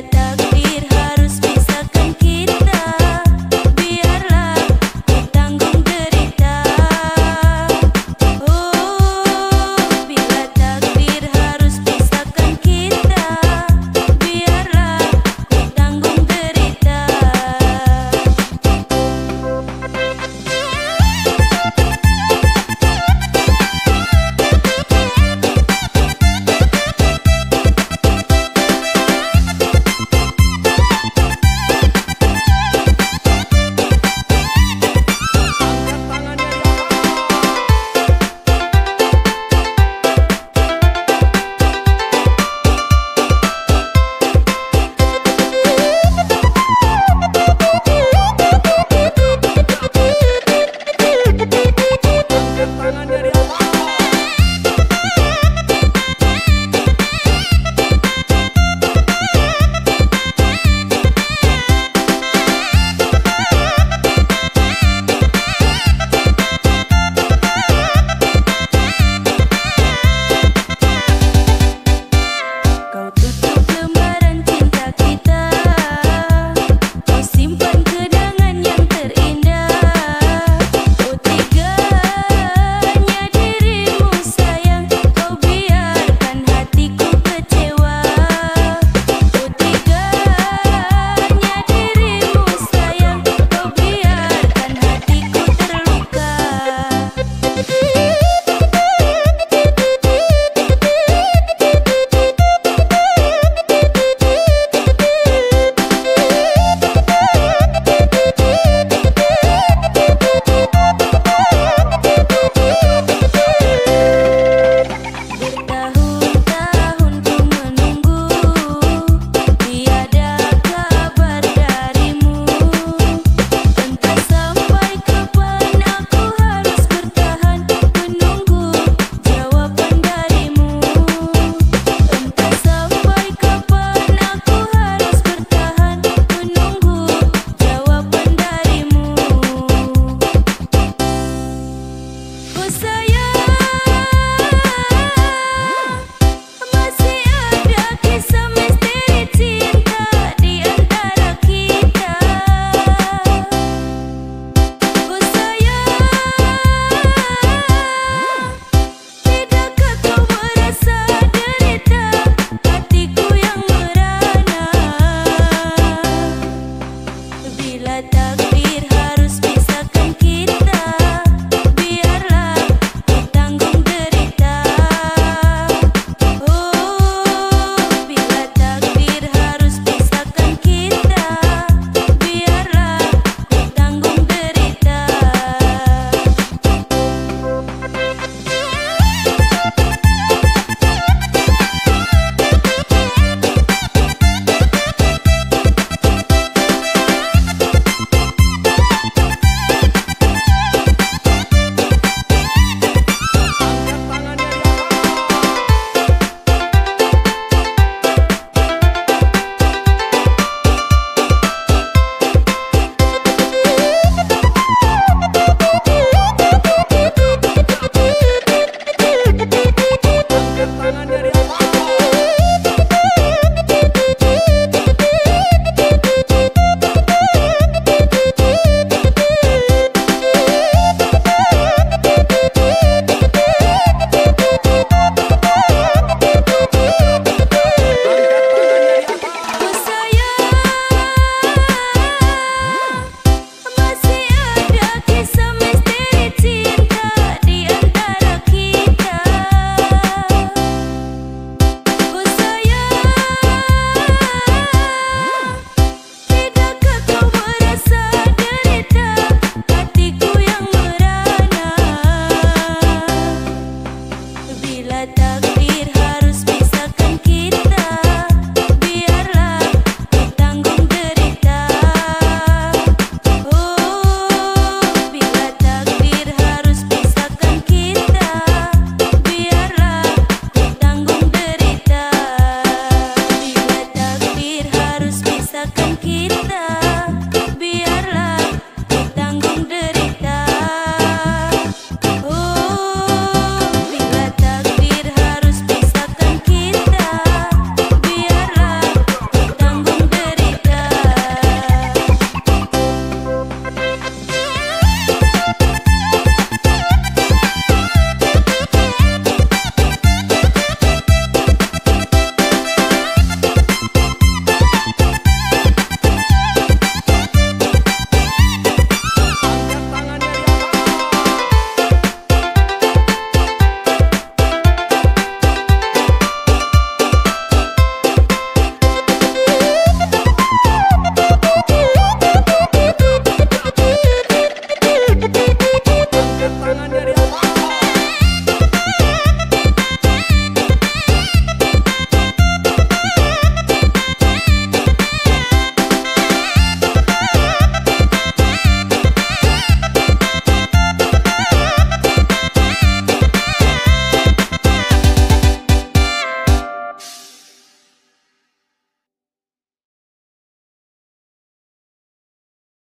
datang.